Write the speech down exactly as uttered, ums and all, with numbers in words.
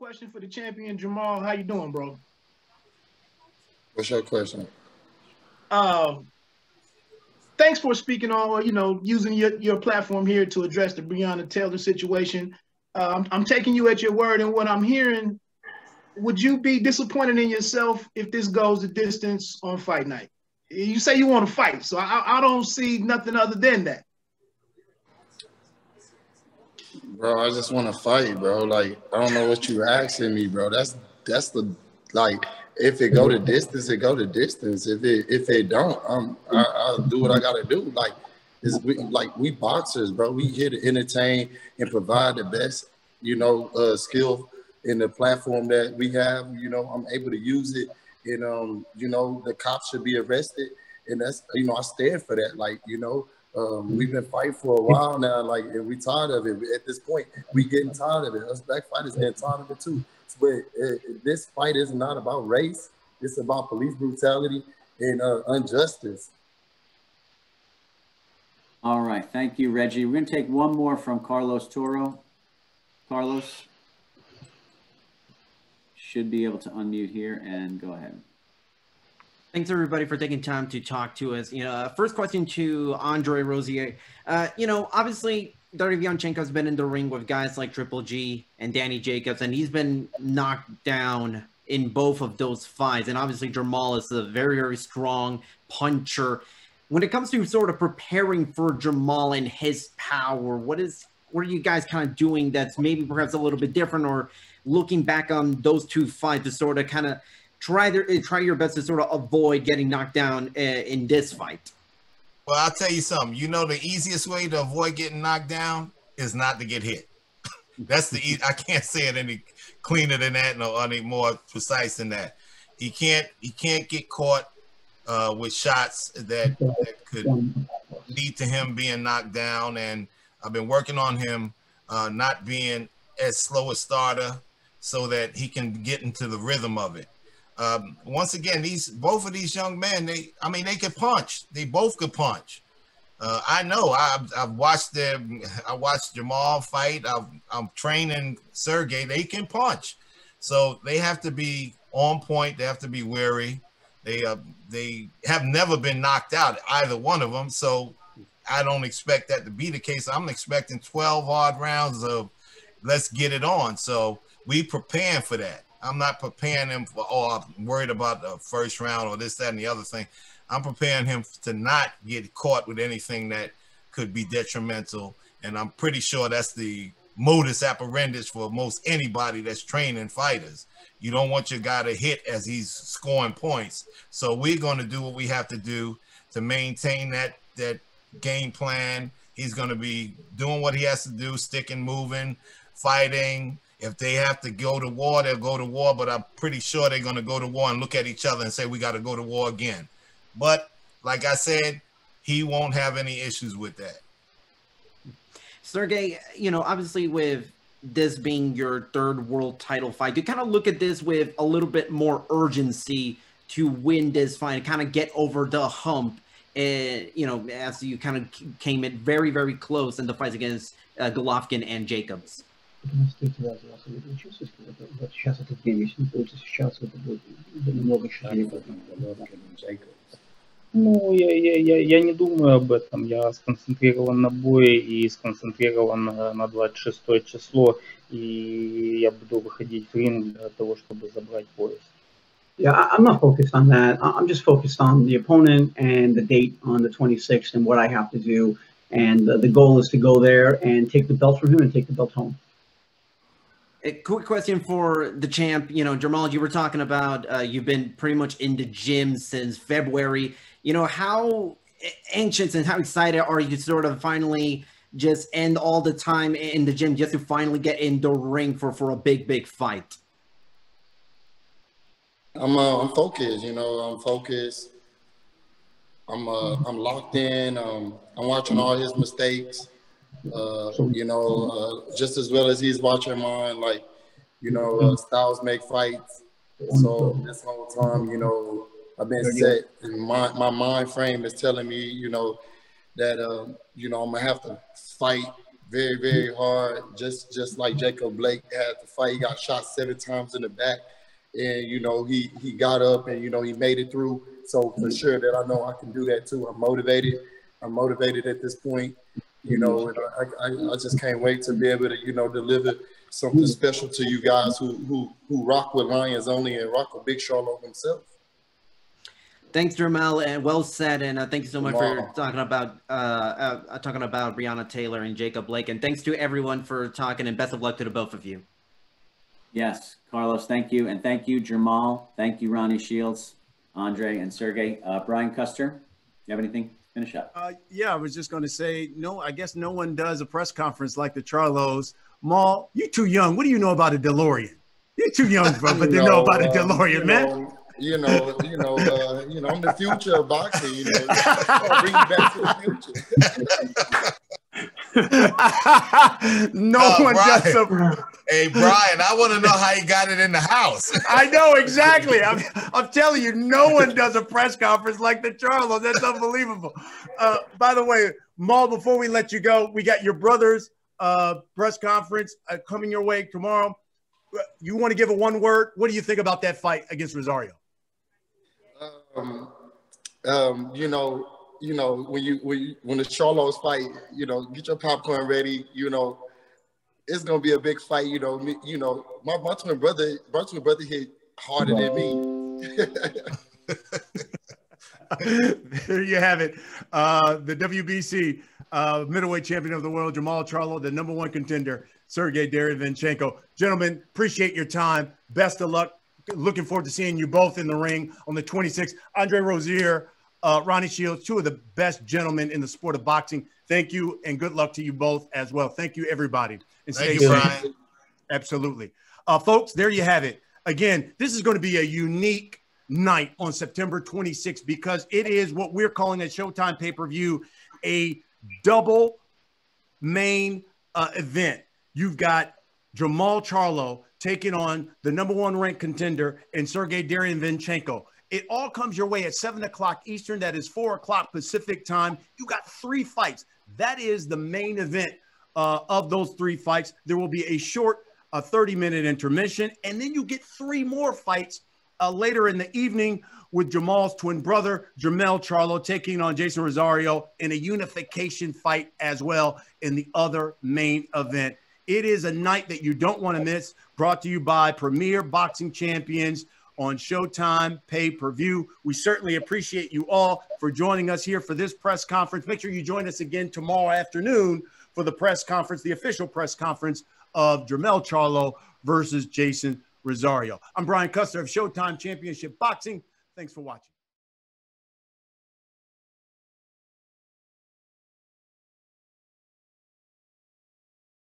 question for the champion, Jermall. How you doing, bro? What's your question? Uh, thanks for speaking on, you know, using your, your platform here to address the Breonna Taylor situation. Uh, I'm, I'm taking you at your word, and what I'm hearing, would you be disappointed in yourself if this goes the distance on fight night? You say you want to fight, so I, I don't see nothing other than that. Bro, I just want to fight, bro. Like, I don't know what you asking me, bro. That's that's the, like, if it go the distance, it go the distance. If it if it don't, I'm, I, I'll do what I got to do. Like, it's, we, like, we boxers, bro. We here to entertain and provide the best, you know, uh, skill in the platform that we have. You know, I'm able to use it. And, um, you know, the cops should be arrested. And that's, you know, I stand for that. Like, you know, um, we've been fighting for a while now. Like, and we tired of it. At this point, we getting tired of it. Us black fighters getting tired of it, too. But uh, this fight is not about race. It's about police brutality and uh, injustice. All right. Thank you, Reggie. We're going to take one more from Carlos Toro. Carlos. Should be able to unmute here and go ahead. Thanks everybody for taking time to talk to us. You know, first question to Andre Rozier. Uh, you know, obviously Derevyanchenko has been in the ring with guys like Triple G and Danny Jacobs, and he's been knocked down in both of those fights. And obviously Jermall is a very, very strong puncher. When it comes to sort of preparing for Jermall and his power, what is what are you guys kind of doing that's maybe perhaps a little bit different, or looking back on those two fights to sort of kind of try their, try your best to sort of avoid getting knocked down uh, in this fight? Well, I'll tell you something. You know, the easiest way to avoid getting knocked down is not to get hit. That's the e I can't say it any cleaner than that, no, any more precise than that. He can't he can't get caught uh, with shots that, that could lead to him being knocked down. And I've been working on him uh, not being as slow a starter, so that he can get into the rhythm of it. Um, once again, these both of these young men, they I mean, they could punch. They both could punch. Uh, I know. I've, I've watched them. I watched Jermall fight. I've, I'm training Sergiy. They can punch, so they have to be on point. They have to be wary. They uh, they have never been knocked out, either one of them. So I don't expect that to be the case. I'm expecting twelve hard rounds of let's get it on. So we preparing for that. I'm not preparing him for, oh, I'm worried about the first round or this, that, and the other thing. I'm preparing him to not get caught with anything that could be detrimental. And I'm pretty sure that's the modus operandi for most anybody that's training fighters. You don't want your guy to hit as he's scoring points. So we're going to do what we have to do to maintain that, that game plan. He's going to be doing what he has to do, sticking, moving, fighting. If they have to go to war, they'll go to war, but I'm pretty sure they're going to go to war and look at each other and say, we got to go to war again. But like I said, he won't have any issues with that. Sergiy, you know, obviously with this being your third world title fight, you kind of look at this with a little bit more urgency to win this fight and kind of get over the hump. And, you know, as you kind of came in very, very close in the fights against uh, Golovkin and Jacobs. Ну, я, я, я, я не думаю об этом. Я сконцентрирован на бое и сконцентрирован на двадцать шестое число. И я буду выходить в ринг для того, чтобы забрать пояс. Yeah, I'm not focused on that. I'm just focused on the opponent and the date on the twenty-sixth and what I have to do. And uh, the goal is to go there and take the belt from him and take the belt home. A quick question for the champ. You know, Jermall, you were talking about uh, you've been pretty much in the gym since February. You know, how anxious and how excited are you to sort of finally just end all the time in the gym just to finally get in the ring for, for a big, big fight? I'm uh, I'm focused, you know. I'm focused. I'm uh, I'm locked in. Um, I'm watching all his mistakes, uh, you know, uh, just as well as he's watching mine. Like, you know, uh, styles make fights. So this whole time, you know, I've been set, and my my mind frame is telling me, you know, that uh, you know, I'm gonna have to fight very, very hard. Just just like Jacob Blake had to fight. He got shot seven times in the back. And, you know, he, he got up and, you know, he made it through. So for sure that I know I can do that too. I'm motivated. I'm motivated at this point, you know, and I, I, I just can't wait to be able to, you know, deliver something special to you guys who who who rock with Lions Only and rock with Big Charlo himself. Thanks, Jermell, and well said. And uh, thank you so much wow. for talking about uh, uh, talking about Breonna Taylor and Jacob Blake. And thanks to everyone for talking. And best of luck to the both of you. Yes, Carlos, thank you, and thank you, Jermall. Thank you, Ronnie Shields, Andre, and Sergiy. Uh, Brian Custer, do you have anything? Finish up. Uh, yeah, I was just going to say, no, I guess no one does a press conference like the Charlos. Maul, you're too young. What do you know about a DeLorean? You're too young, bro, but you know, to know about uh, a DeLorean, you man. Know, you know, you know, uh, you know, I'm the future of boxing, you know. I'll bring you back to the future. no uh, one Brian, does a... Hey, Brian, I want to know how you got it in the house. I know, exactly. I'm, I'm telling you, no one does a press conference like the Charlos. That's unbelievable. Uh, by the way, Maul, before we let you go, we got your brothers. Uh, press conference uh, coming your way tomorrow. You want to give it one word? What do you think about that fight against Rosario? Um, um, you know, you know when you when you, when the Charlos fight, you know, get your popcorn ready. You know, it's gonna be a big fight. You know, me, you know, my, my twin brother, my twin brother hit harder than me. There you have it. Uh, the W B C. Uh, middleweight champion of the world, Jermall Charlo, the number one contender, Sergiy Derevyanchenko. Gentlemen, appreciate your time. Best of luck. Looking forward to seeing you both in the ring on the twenty-sixth. Andre Rozier, uh, Ronnie Shields, two of the best gentlemen in the sport of boxing. Thank you, and good luck to you both as well. Thank you, everybody. And stay Thank you, Brian. Absolutely. Uh, folks, there you have it. Again, this is going to be a unique night on September twenty-sixth because it is what we're calling a Showtime pay-per-view, a double main uh, event. You've got Jermall Charlo taking on the number one ranked contender and Sergiy Derevyanchenko. It all comes your way at seven o'clock Eastern. That is four o'clock Pacific time. You got three fights. That is the main event uh, of those three fights. There will be a short uh, thirty-minute intermission, and then you get three more fights Uh, later in the evening with Jermall's twin brother, Jermell Charlo, taking on Jason Rosario in a unification fight as well in the other main event. It is a night that you don't want to miss, brought to you by Premier Boxing Champions on Showtime Pay-Per-View. We certainly appreciate you all for joining us here for this press conference. Make sure you join us again tomorrow afternoon for the press conference, the official press conference of Jermell Charlo versus Jason Rosario. I'm Brian Custer of Showtime Championship Boxing. Thanks for watching.